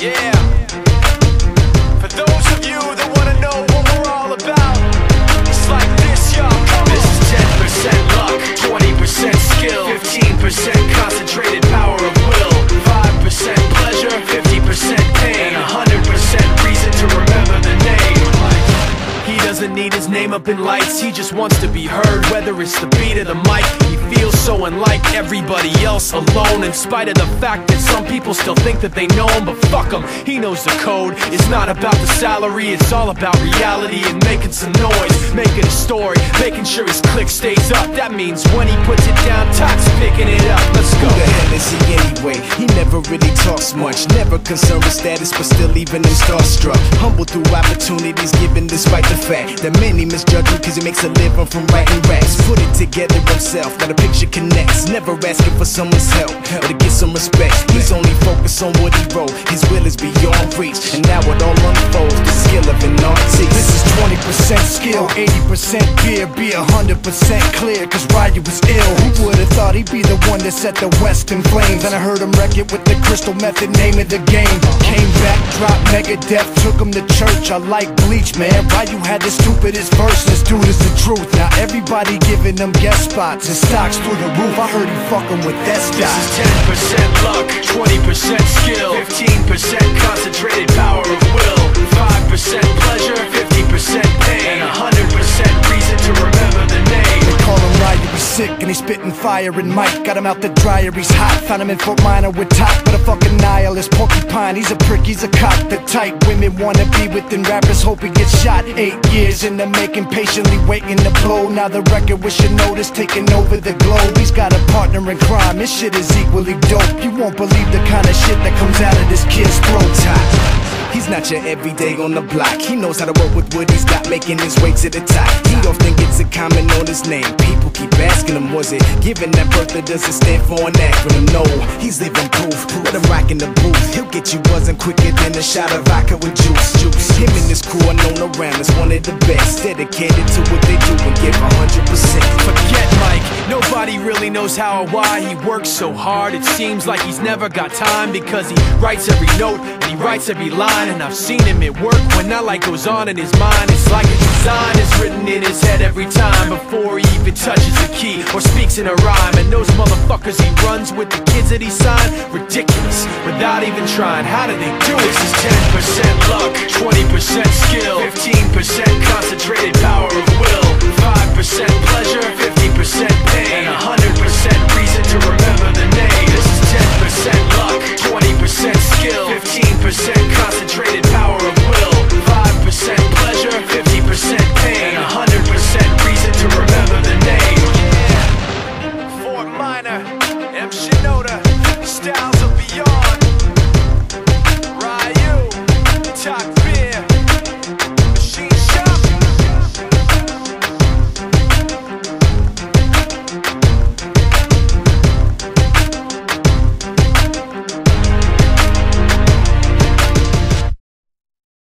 Yeah. For those of you that want to know what we're all about, it's like this, y'all. This is 10% luck, 20% skill, 15% concentrated power of will, 5% pleasure, 50% pain, and 100% reason to remember the name. He doesn't need his name up in lights, he just wants to be heard, whether it's the beat or the mic. Feels so unlike everybody else alone, in spite of the fact that some people still think that they know him. But fuck him, he knows the code. It's not about the salary, it's all about reality and making some noise, making a story, making sure his click stays up. That means when he puts it down, Tox picking it up. Let's go. Who the hell is he anyway? He never really talks much, never concerned with status, but still even him starstruck. Humble through opportunities given despite the fact that many misjudge him, cause he makes a living from writing raps. Put it together himself, not a picture connects, never asking for someone's help or to get some respect. He's only focused on what he wrote, his will is beyond reach, and now it all unfolds, the skill of an artist. This is 20% skill, 80% fear, be 100% clear, cause Ryu was ill. Who would've thought he'd be the one that set the West in flames? And I heard him wreck it with the Crystal Method, name of the game. Came back, dropped Megadeth, took him to church. I like bleach, man, Ryu had the stupidest verse. This dude is the truth, now everybody giving them guest spots. It's stocks through the roof, I heard he fucking with S-Dots. This is 10% luck, 20% skill, 15% concentrated power of will, 5% pleasure, 50% pain, and 100% reason to remember the name. They call him Ryu, he's sick and he's spitting fire and Mike. Got him out the dryer, he's hot, found him in Fort Minor with top. But a fucking nihilist porcupine, he's a prick, he's a cop. The type women wanna be within rappers, hope he gets shot. 8 years in the making, patiently waiting to blow. Now the record with Shinoda's taking over the globe. He's got a partner in crime, this shit is equally dope. You won't believe the kind of shit that comes out of this kid's throat top. He's not your everyday on the block. He knows how to work with what he's got, making his way to the top. He often gets a comment on his name, people keep asking him, was it giving that birth that doesn't stand for an acronym? No, he's living proof, with a rock in the booth. He'll get you buzzing quicker than a shot of vodka with juice. Him and his crew are known around as one of the best, dedicated to what they do and give 100%. Forget Mike, nobody really knows how or why he works so hard. It seems like he's never got time, because he writes every note and he writes every line. And I've seen him at work when that light goes on in his mind. It's like a design is written in his head every time, before he even touches a key or speaks in a rhyme. And those motherfuckers he runs with, the kids that he signed, ridiculous, without even trying. How do they do it? This is 10% luck, 20% skill, 15% concentrated power of will, 5% pleasure, 50% pain, and 100% reason to remember.